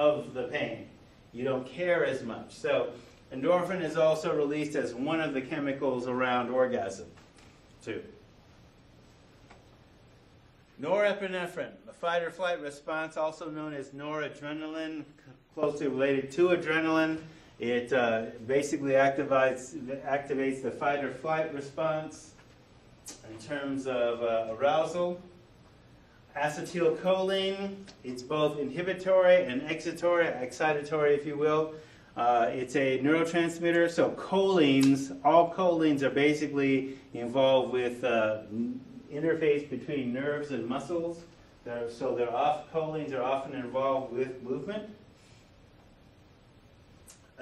of the pain. You don't care as much. So endorphin is also released as one of the chemicals around orgasm, too. Norepinephrine, the fight-or-flight response, also known as noradrenaline, closely related to adrenaline. It basically activates the fight-or-flight response in terms of arousal. Acetylcholine, it's both inhibitory and excitatory, if you will. It's a neurotransmitter, so cholines, all cholines are basically involved with interface between nerves and muscles. So they're cholines are often involved with movement.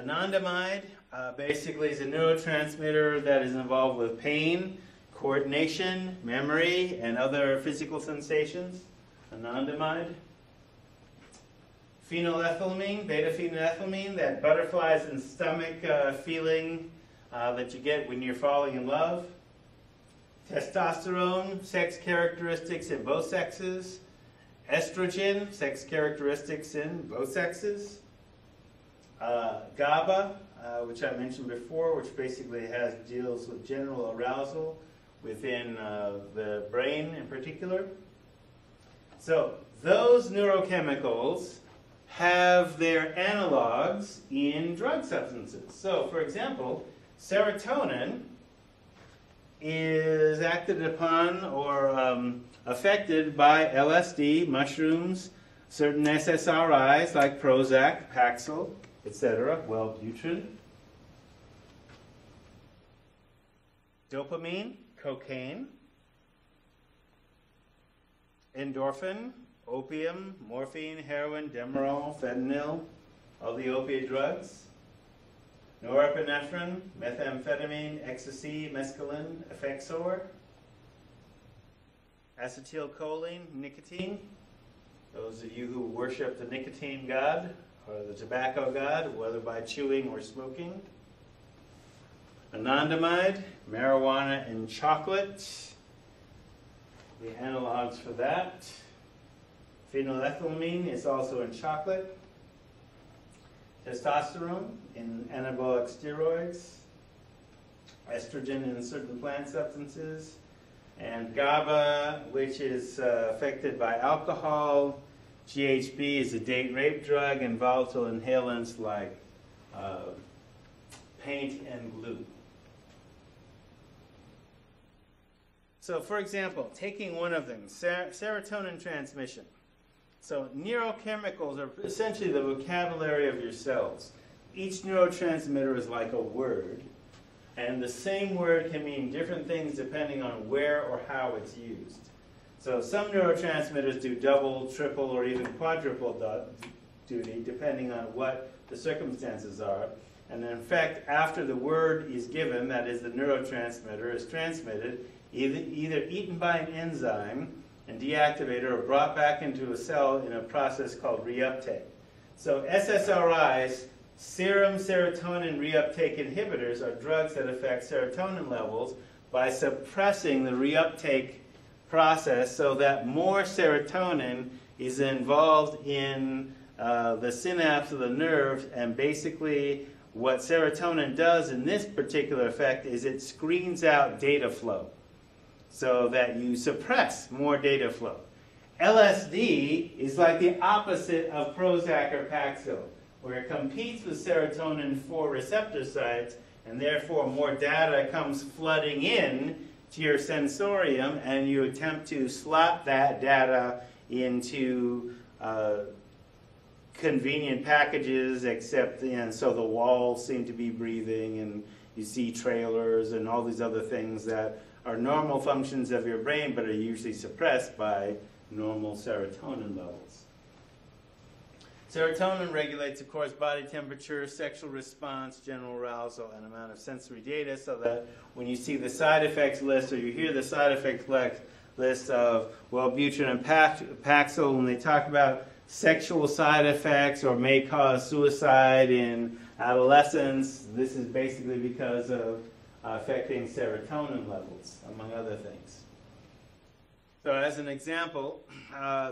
Anandamide basically is a neurotransmitter that is involved with pain, coordination, memory, and other physical sensations. Anandamide. Phenylethylamine, beta-phenylethylamine, that butterflies in stomach feeling that you get when you're falling in love. Testosterone, sex characteristics in both sexes. Estrogen, sex characteristics in both sexes. GABA, which I mentioned before, which basically deals with general arousal within the brain in particular. So those neurochemicals have their analogs in drug substances. So for example, serotonin is acted upon or affected by LSD, mushrooms, certain SSRIs like Prozac, Paxil, etc., Wellbutrin. Dopamine, cocaine. Endorphin, opium, morphine, heroin, Demerol, fentanyl, all the opiate drugs. Norepinephrine, methamphetamine, ecstasy, mescaline, Effexor, acetylcholine, nicotine. Those of you who worship the nicotine god or the tobacco god, whether by chewing or smoking. Anandamide, marijuana and chocolate, the analogs for that. Phenylethylamine is also in chocolate. Testosterone in anabolic steroids. Estrogen in certain plant substances. And GABA, which is affected by alcohol. GHB is a date rape drug, and volatile inhalants like paint and glue. So for example, taking one of them, serotonin transmission. So neurochemicals are essentially the vocabulary of your cells. Each neurotransmitter is like a word, and the same word can mean different things depending on where or how it's used. So some neurotransmitters do double, triple, or even quadruple duty depending on what the circumstances are. And in fact, after the word is given, that is the neurotransmitter is transmitted, either eaten by an enzyme and deactivated or brought back into a cell in a process called reuptake. So SSRIs, serum serotonin reuptake inhibitors, are drugs that affect serotonin levels by suppressing the reuptake process so that more serotonin is involved in the synapse of the nerves. And basically what serotonin does in this particular effect is it screens out data flow so that you suppress more data flow. LSD is like the opposite of Prozac or Paxil, where it competes with serotonin for receptor sites, and therefore more data comes flooding in to your sensorium, and you attempt to slot that data into convenient packages, except, and so the walls seem to be breathing, and you see trailers and all these other things that are normal functions of your brain but are usually suppressed by normal serotonin levels. Serotonin regulates, of course, body temperature, sexual response, general arousal, and amount of sensory data, so that when you see the side effects list or you hear the side effects list of Wellbutrin and Paxil, when they talk about sexual side effects or may cause suicide in adolescence, this is basically because of affecting serotonin levels, among other things. So as an example,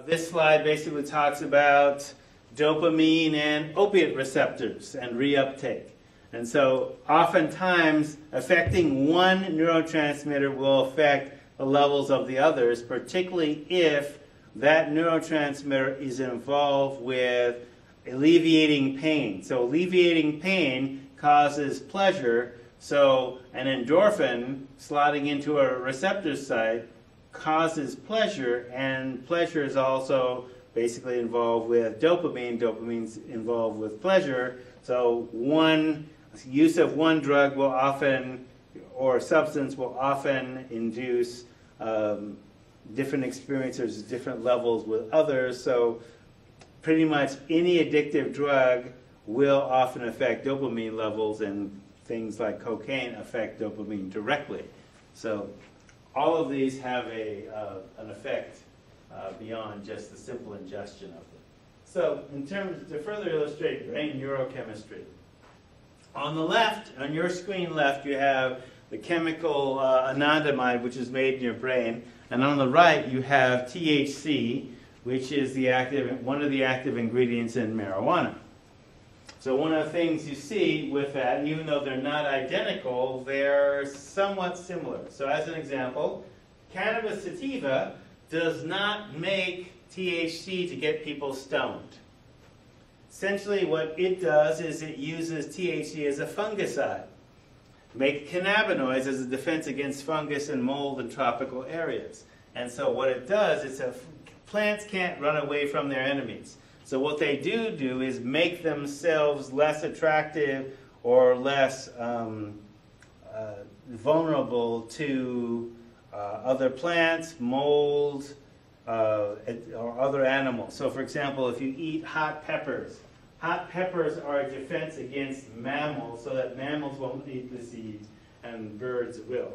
this slide basically talks about dopamine and opiate receptors and reuptake. And so oftentimes affecting one neurotransmitter will affect the levels of the others, particularly if that neurotransmitter is involved with alleviating pain. So alleviating pain causes pleasure, so an endorphin slotting into a receptor site causes pleasure, and pleasure is also basically involved with dopamine. Dopamine's involved with pleasure, so one use of one drug will often, or substance will often induce different experiences, different levels with others. So pretty much any addictive drug will often affect dopamine levels, and things like cocaine affect dopamine directly. So all of these have a, an effect beyond just the simple ingestion of them. So in terms, to further illustrate brain neurochemistry, on the left, on your screen left, you have the chemical anandamide, which is made in your brain, and on the right you have THC, which is the active, one of the active ingredients in marijuana. So one of the things you see with that, and even though they're not identical, they're somewhat similar. So as an example, cannabis sativa does not make THC to get people stoned. Essentially what it does is it uses THC as a fungicide, make cannabinoids as a defense against fungus and mold in tropical areas. And so what it does is plants can't run away from their enemies. So what they do is make themselves less attractive or less vulnerable to other plants, mold, or other animals. So for example, if you eat hot peppers are a defense against mammals so that mammals won't eat the seeds and birds will.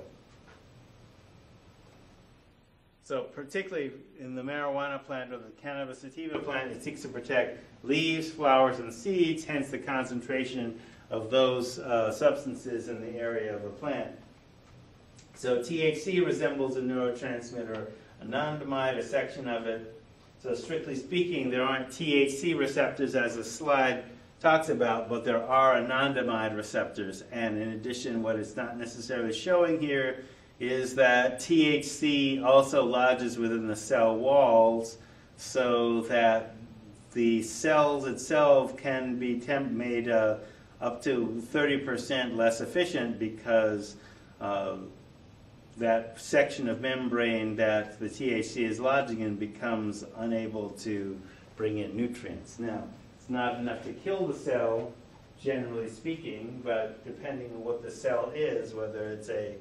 So particularly in the marijuana plant or the cannabis sativa plant, it seeks to protect leaves, flowers, and seeds, hence the concentration of those substances in the area of a plant. So THC resembles a neurotransmitter anandamide, a section of it. So strictly speaking, there aren't THC receptors as the slide talks about, but there are anandamide receptors. And in addition, what it's not necessarily showing here is that THC also lodges within the cell walls so that the cells itself can be made up to 30% less efficient because that section of membrane that the THC is lodging in becomes unable to bring in nutrients. Now, it's not enough to kill the cell, generally speaking, but depending on what the cell is, whether it's a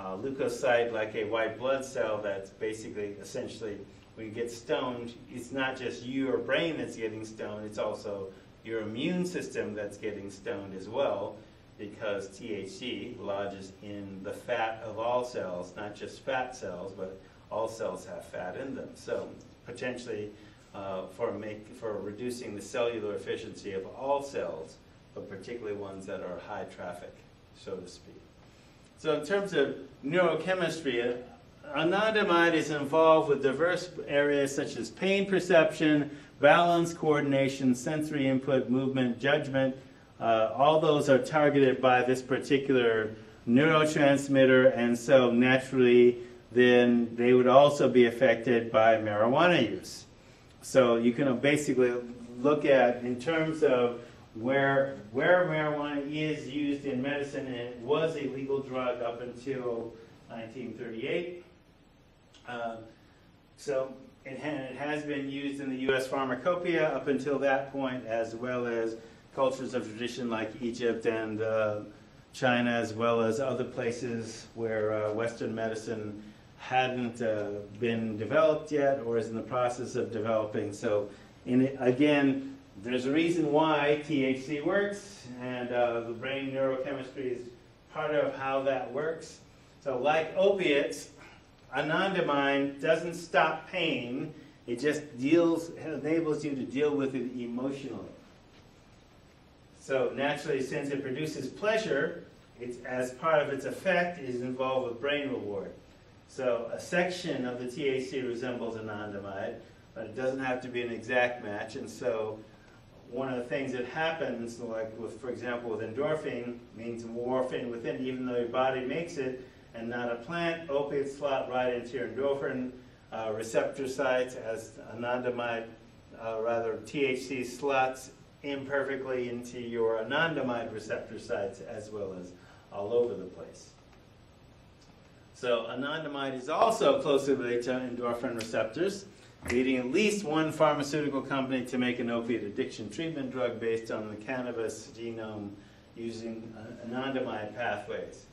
leukocyte like a white blood cell that's basically, essentially, when you get stoned, it's not just your brain that's getting stoned, it's also your immune system that's getting stoned as well, because THC lodges in the fat of all cells, not just fat cells, but all cells have fat in them. So potentially for reducing the cellular efficiency of all cells, but particularly ones that are high traffic, so to speak. So in terms of neurochemistry, anandamide is involved with diverse areas such as pain perception, balance, coordination, sensory input, movement, judgment. All those are targeted by this particular neurotransmitter, and so naturally then they would also be affected by marijuana use. So you can basically look at, in terms of where marijuana is used in medicine, and it was a legal drug up until 1938. So it has been used in the U.S. pharmacopoeia up until that point, as well as cultures of tradition like Egypt and China, as well as other places where Western medicine hadn't been developed yet or is in the process of developing. So again, there's a reason why THC works, and the brain neurochemistry is part of how that works. So like opiates, anandamide doesn't stop pain, it just enables you to deal with it emotionally. So naturally, since it produces pleasure, it's, as part of its effect, is involved with brain reward. So a section of the THC resembles anandamide, but it doesn't have to be an exact match, and so one of the things that happens, like with, for example, with endorphin, means morphine within, even though your body makes it, and not a plant, opiates slot right into your endorphin receptor sites, as Ananda might, rather THC slots imperfectly into your anandamide receptor sites, as well as all over the place. So anandamide is also closely related to endorphin receptors, leading at least one pharmaceutical company to make an opiate addiction treatment drug based on the cannabis genome using anandamide pathways.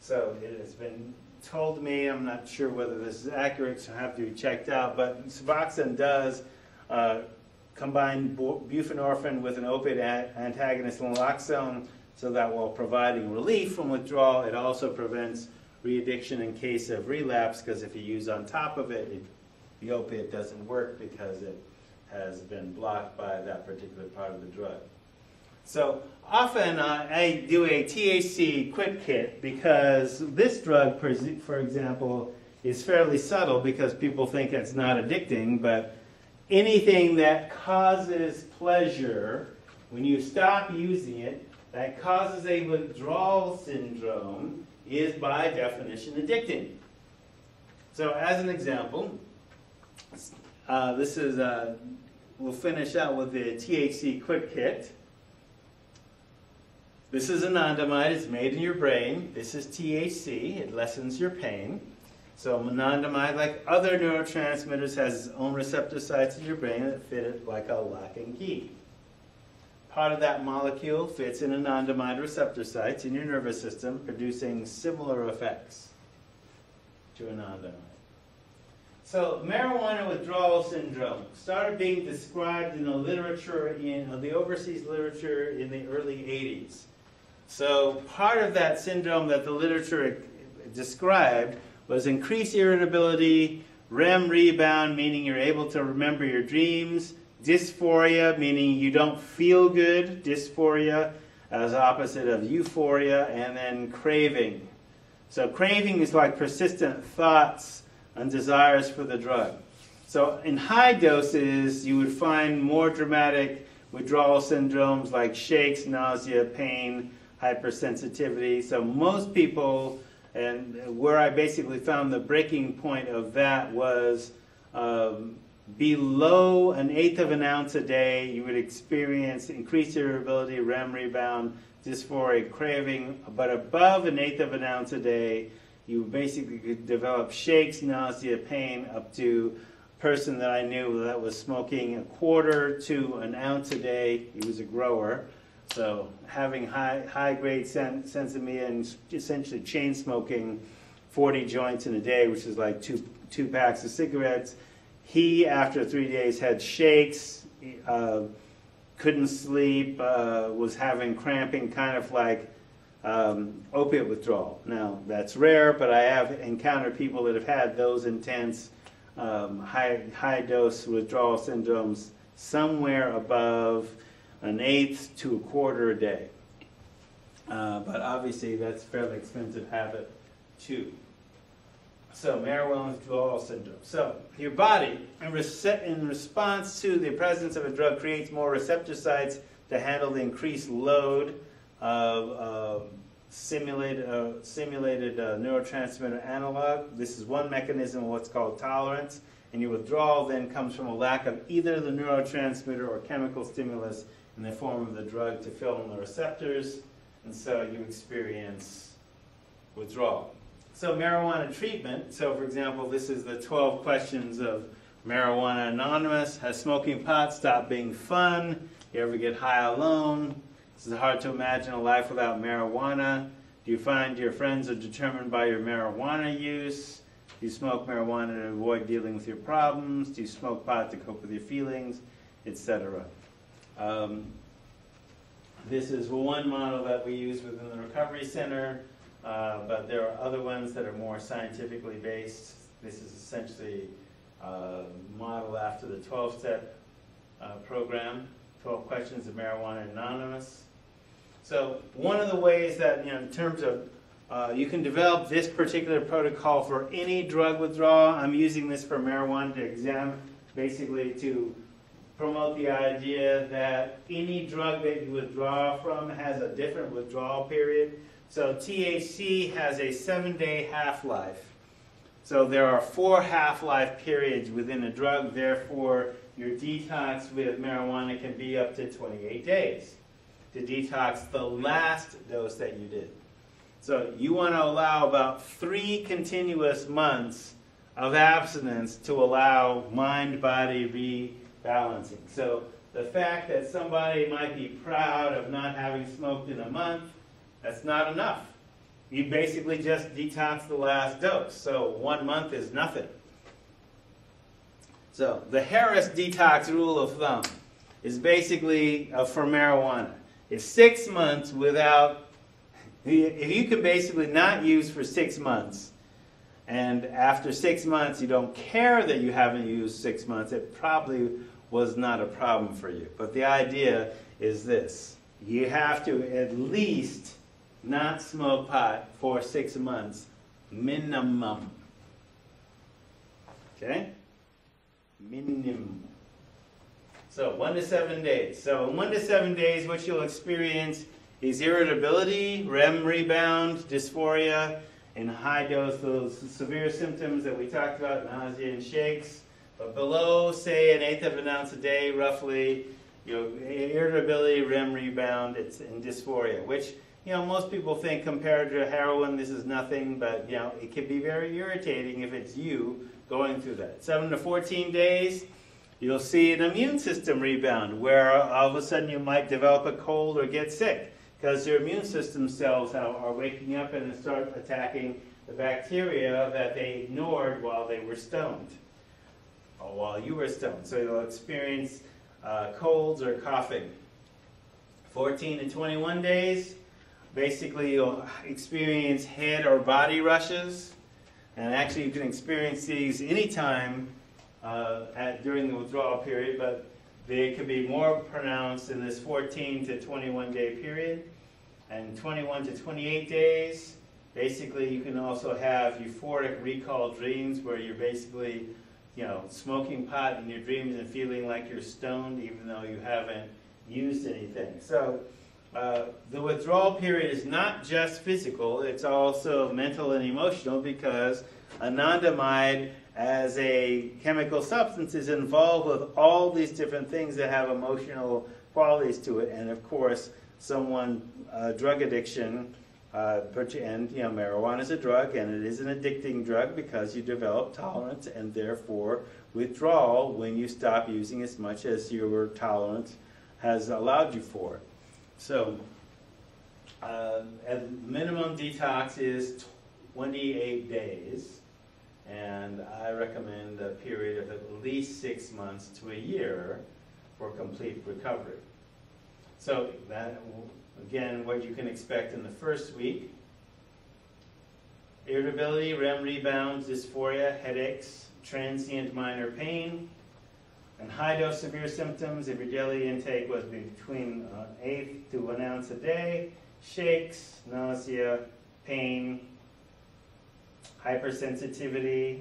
So it has been told to me, I'm not sure whether this is accurate, so I have to be checked out, but Suboxone does combine buprenorphine with an opiate antagonist naloxone, so that while providing relief from withdrawal, it also prevents re-addiction in case of relapse, because if you use on top of it, the opiate doesn't work because it has been blocked by that particular part of the drug. So often I do a THC quick kit because this drug, for example, is fairly subtle because people think it's not addicting, but anything that causes pleasure, when you stop using it, that causes a withdrawal syndrome is by definition addicting. So as an example, we'll finish out with the THC quick kit. This is anandamide, it's made in your brain. This is THC, it lessens your pain. So anandamide, like other neurotransmitters, has its own receptor sites in your brain that fit it like a lock and key. Part of that molecule fits in anandamide receptor sites in your nervous system, producing similar effects to anandamide. So marijuana withdrawal syndrome started being described in the literature, the overseas literature in the early 80s. So part of that syndrome that the literature described was increased irritability, REM rebound, meaning you're able to remember your dreams, dysphoria, meaning you don't feel good, dysphoria as opposite of euphoria, and then craving. So craving is like persistent thoughts and desires for the drug. So in high doses, you would find more dramatic withdrawal syndromes like shakes, nausea, pain, hypersensitivity. So most people, and where I basically found the breaking point of that was below 1/8 of an ounce a day, you would experience increased irritability, REM rebound, dysphoria, craving, but above 1/8 of an ounce a day, you basically could develop shakes, nausea, pain, up to a person that I knew that was smoking 1/4 to 1 ounce a day. He was a grower. So having high-grade sensimia and essentially chain smoking 40 joints in a day, which is like two packs of cigarettes. He, after 3 days, had shakes, couldn't sleep, was having cramping, kind of like opiate withdrawal. Now, that's rare, but I have encountered people that have had those intense high-dose withdrawal syndromes somewhere above 1/8 to 1/4 a day. But obviously, that's a fairly expensive habit, too. So, marijuana withdrawal syndrome. So, your body, in response to the presence of a drug, creates more receptor sites to handle the increased load of simulated neurotransmitter analog. This is one mechanism of what's called tolerance. And your withdrawal then comes from a lack of either the neurotransmitter or chemical stimulus in the form of the drug to fill in the receptors, and so you experience withdrawal. So marijuana treatment, so for example, this is the 12 questions of Marijuana Anonymous. Has smoking pot stopped being fun? You ever get high alone? This is hard to imagine a life without marijuana. Do you find your friends are determined by your marijuana use? Do you smoke marijuana to avoid dealing with your problems? Do you smoke pot to cope with your feelings, etc.? This is one model that we use within the recovery center, but there are other ones that are more scientifically based. This is essentially a model after the 12-step program, 12 Questions of Marijuana Anonymous. So one of the ways that, in terms of, you can develop this particular protocol for any drug withdrawal. I'm using this for marijuana to examine, basically to promote the idea that any drug that you withdraw from has a different withdrawal period. So THC has a 7-day half-life. So there are 4 half-life periods within a drug, therefore your detox with marijuana can be up to 28 days to detox the last dose that you did. So you want to allow about 3 continuous months of abstinence to allow mind-body rebalancing. So the fact that somebody might be proud of not having smoked in a month, that's not enough. You basically just detox the last dose, so 1 month is nothing. So the Harris detox rule of thumb is basically for marijuana. It's 6 months without, if you can basically not use for 6 months, and after 6 months you don't care that you haven't used 6 months, it probably was not a problem for you. But the idea is this: you have to at least not smoke pot for 6 months minimum. Okay? Minimum. So 1 to 7 days. So in 1 to 7 days what you'll experience is irritability, REM rebound, dysphoria, and high dose, those severe symptoms that we talked about, nausea and shakes. But below, say, 1/8 of an ounce a day, roughly, you know, irritability, REM rebound, and dysphoria, which, you know, most people think compared to heroin, this is nothing, but, you know, it can be very irritating if it's you going through that. 7 to 14 days, you'll see an immune system rebound where all of a sudden you might develop a cold or get sick because your immune system cells are waking up and start attacking the bacteria that they ignored while they were stoned or while you were stoned. So you'll experience colds or coughing. 14 to 21 days, basically you'll experience head or body rushes, and actually you can experience these anytime during the withdrawal period, but they can be more pronounced in this 14 to 21 day period. And 21 to 28 days, basically you can also have euphoric recall dreams where you're basically, you know, smoking pot in your dreams and feeling like you're stoned even though you haven't used anything. So the withdrawal period is not just physical, it's also mental and emotional, because anandamide as a chemical substance is involved with all these different things that have emotional qualities to it. And of course, drug addiction, and, you know, marijuana is a drug and it is an addicting drug because you develop tolerance and therefore withdrawal when you stop using as much as your tolerance has allowed you for. So at minimum detox is 28 days. And I recommend a period of at least 6 months to a year for complete recovery. So that, again, what you can expect in the first week: irritability, REM rebounds, dysphoria, headaches, transient minor pain, and high dose severe symptoms if your daily intake was between 1/8 to 1 ounce a day, shakes, nausea, pain, hypersensitivity.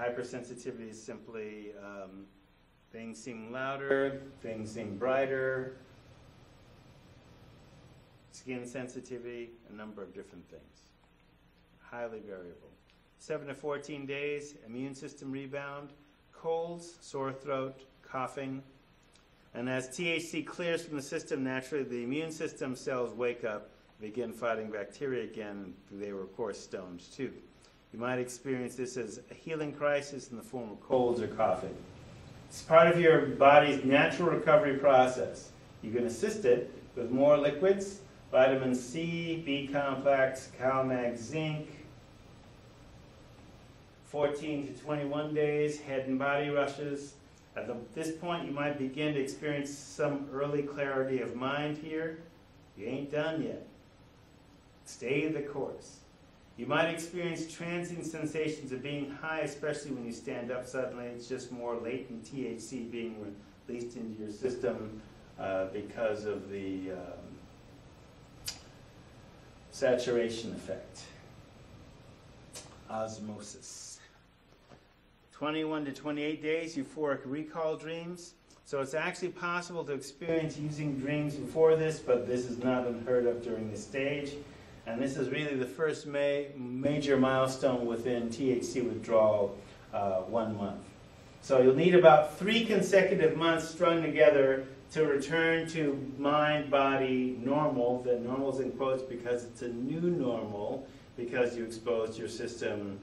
Hypersensitivity is simply things seem louder, things seem brighter, skin sensitivity, a number of different things. Highly variable. 7 to 14 days, immune system rebound, colds, sore throat, coughing. And as THC clears from the system naturally, the immune system cells wake up, begin fighting bacteria again. They were, of course, stoned too. You might experience this as a healing crisis in the form of colds or coughing. It's part of your body's natural recovery process. You can assist it with more liquids, vitamin C, B complex, CalMag, zinc. 14 to 21 days, head and body rushes. At this point, you might begin to experience some early clarity of mind here. You ain't done yet. Stay the course. You might experience transient sensations of being high, especially when you stand up suddenly. It's just more latent THC being released into your system because of the saturation effect. Osmosis. 21 to 28 days, euphoric recall dreams. So it's actually possible to experience using dreams before this, but this is not unheard of during this stage. And this is really the first major milestone within THC withdrawal, 1 month. So you'll need about 3 consecutive months strung together to return to mind-body normal. The normal's in quotes because it's a new normal, because you exposed your system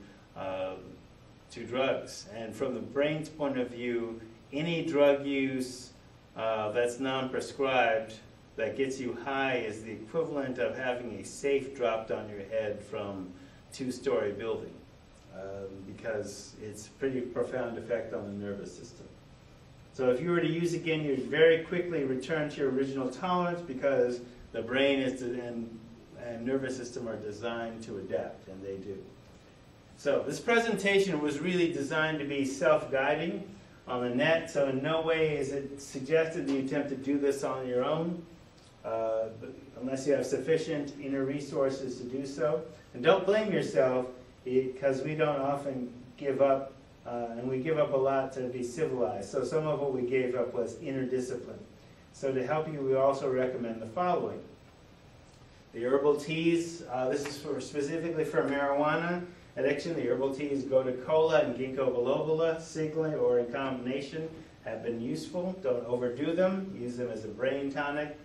to drugs. And from the brain's point of view, any drug use that's non-prescribed that gets you high is the equivalent of having a safe dropped on your head from a 2-story building, because it's a pretty profound effect on the nervous system. So if you were to use again, you'd very quickly return to your original tolerance, because the brain is and nervous system are designed to adapt, and they do. So this presentation was really designed to be self-guiding on the net, so in no way is it suggested that you attempt to do this on your own, unless you have sufficient inner resources to do so. And don't blame yourself, because we don't often give up, and we give up a lot to be civilized. So some of what we gave up was inner discipline. So to help you, we also recommend the following. The herbal teas, this is specifically for marijuana addiction. The herbal teas, goticola and ginkgo biloba, singly or in combination, have been useful. Don't overdo them. Use them as a brain tonic.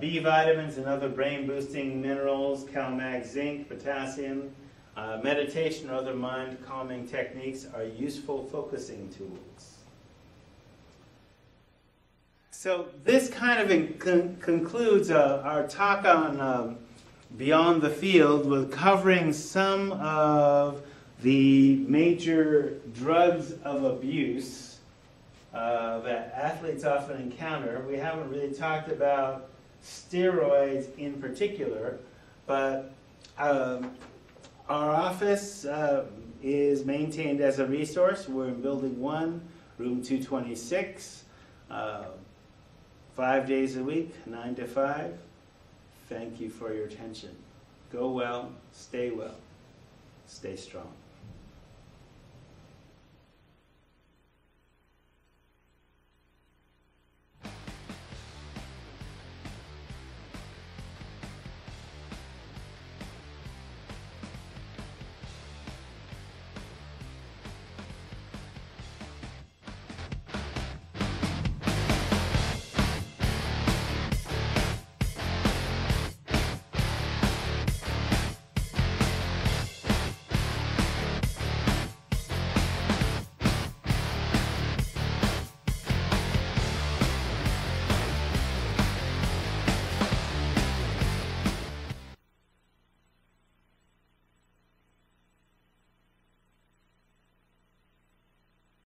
B vitamins and other brain-boosting minerals, CalMag, zinc, potassium. Meditation or other mind-calming techniques are useful focusing tools. So this kind of concludes our talk on Beyond the Field, with covering some of the major drugs of abuse that athletes often encounter. We haven't really talked about steroids in particular, but our office is maintained as a resource. We're in Building 1, Room 226. 5 days a week, 9 to 5. Thank you for your attention. Go well, stay strong.